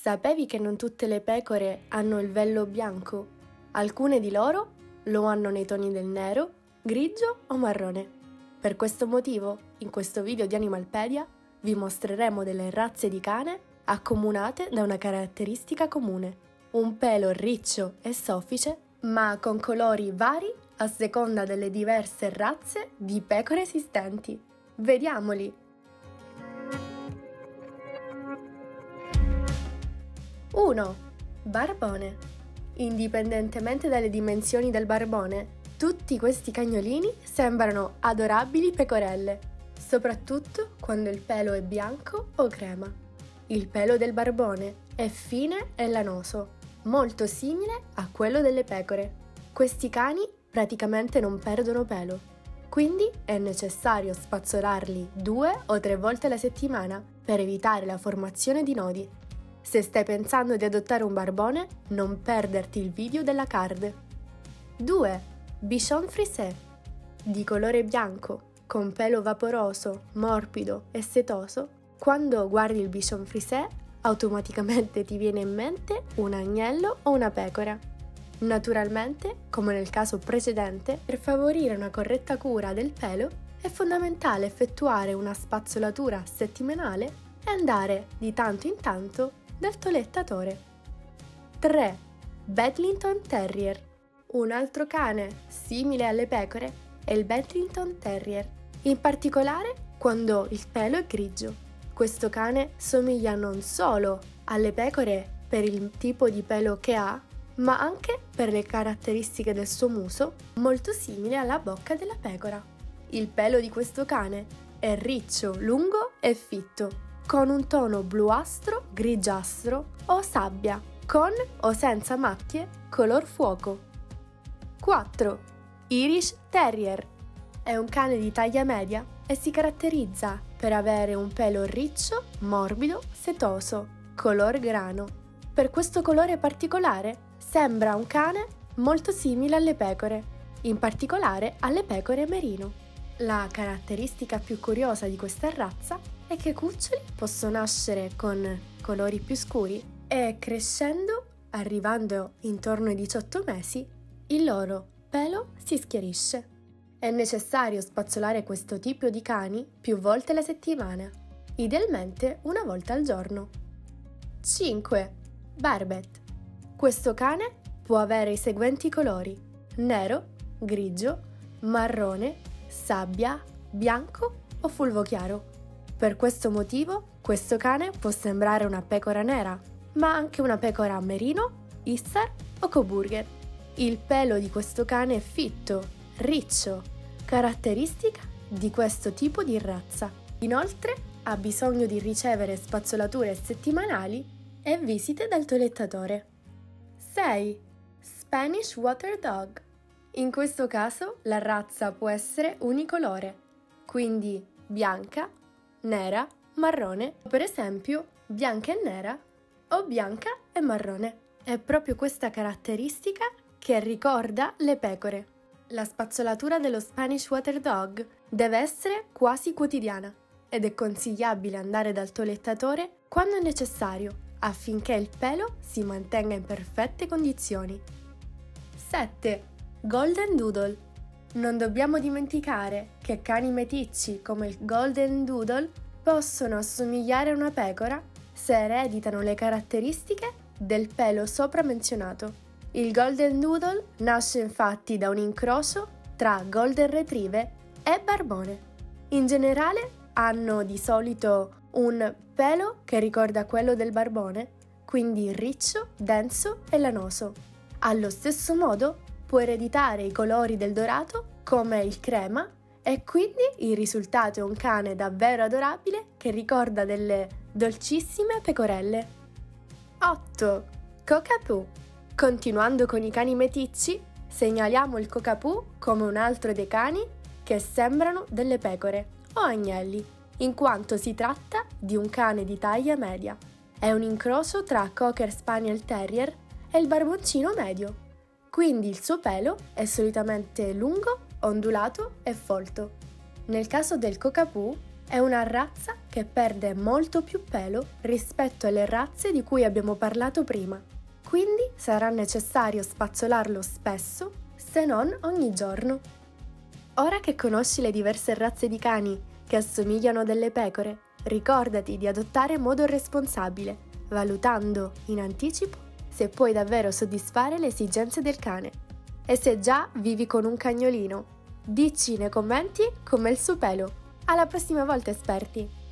Sapevi che non tutte le pecore hanno il vello bianco? Alcune di loro lo hanno nei toni del nero, grigio o marrone. Per questo motivo, in questo video di Animalpedia, vi mostreremo delle razze di cane accomunate da una caratteristica comune, un pelo riccio e soffice, ma con colori vari a seconda delle diverse razze di pecore esistenti. Vediamoli! Barbone. Indipendentemente dalle dimensioni del barbone, tutti questi cagnolini sembrano adorabili pecorelle, soprattutto quando il pelo è bianco o crema. Il pelo del barbone è fine e lanoso, molto simile a quello delle pecore. Questi cani praticamente non perdono pelo, quindi è necessario spazzolarli 2 o 3 volte alla settimana per evitare la formazione di nodi. Se stai pensando di adottare un barbone, non perderti il video della card. 2. Bichon Frisé. Di colore bianco, con pelo vaporoso, morbido e setoso, quando guardi il Bichon Frisé, automaticamente ti viene in mente un agnello o una pecora. Naturalmente, come nel caso precedente, per favorire una corretta cura del pelo, è fondamentale effettuare una spazzolatura settimanale e andare, di tanto in tanto, dal tolettatore. 3. Bedlington Terrier. Un altro cane simile alle pecore è il Bedlington Terrier, in particolare quando il pelo è grigio. Questo cane somiglia non solo alle pecore per il tipo di pelo che ha, ma anche per le caratteristiche del suo muso, molto simile alla bocca della pecora. Il pelo di questo cane è riccio, lungo e fitto, con un tono bluastro, grigiastro o sabbia, con o senza macchie, color fuoco. 4. Irish Terrier. È un cane di taglia media e si caratterizza per avere un pelo riccio, morbido, setoso, color grano. Per questo colore particolare sembra un cane molto simile alle pecore, in particolare alle pecore merino. La caratteristica più curiosa di questa razza è che i cuccioli possono nascere con colori più scuri e crescendo, arrivando intorno ai 18 mesi, il loro pelo si schiarisce. È necessario spazzolare questo tipo di cani più volte alla settimana, idealmente una volta al giorno. 5. Barbet. Questo cane può avere i seguenti colori: nero, grigio, marrone, sabbia, bianco o fulvo chiaro. Per questo motivo, questo cane può sembrare una pecora nera, ma anche una pecora merino, Isar o Coburger. Il pelo di questo cane è fitto, riccio, caratteristica di questo tipo di razza. Inoltre, ha bisogno di ricevere spazzolature settimanali e visite dal tolettatore. 6. Spanish Water Dog. In questo caso, la razza può essere unicolore, quindi bianca, nera, marrone, per esempio bianca e nera o bianca e marrone. È proprio questa caratteristica che ricorda le pecore. La spazzolatura dello Spanish Water Dog deve essere quasi quotidiana ed è consigliabile andare dal tolettatore quando è necessario affinché il pelo si mantenga in perfette condizioni. 7. Golden Doodle. Non dobbiamo dimenticare che cani meticci come il Golden Doodle possono assomigliare a una pecora se ereditano le caratteristiche del pelo sopra menzionato. Il Golden Doodle nasce infatti da un incrocio tra Golden Retriever e Barbone. In generale hanno di solito un pelo che ricorda quello del barbone, quindi riccio, denso e lanoso. Allo stesso modo può ereditare i colori del dorato come il crema e quindi il risultato è un cane davvero adorabile che ricorda delle dolcissime pecorelle. 8. Cockapoo. Continuando con i cani meticci, segnaliamo il Cockapoo come un altro dei cani che sembrano delle pecore o agnelli, in quanto si tratta di un cane di taglia media. È un incrocio tra Cocker Spaniel Terrier e il barboncino medio. Quindi il suo pelo è solitamente lungo, ondulato e folto. Nel caso del Cockapoo, È una razza che perde molto più pelo rispetto alle razze di cui abbiamo parlato prima, quindi sarà necessario spazzolarlo spesso, se non ogni giorno. Ora che conosci le diverse razze di cani che assomigliano a delle pecore, ricordati di adottare in modo responsabile, valutando in anticipo se puoi davvero soddisfare le esigenze del cane. E se già vivi con un cagnolino, dici nei commenti com'è il suo pelo. Alla prossima volta, esperti!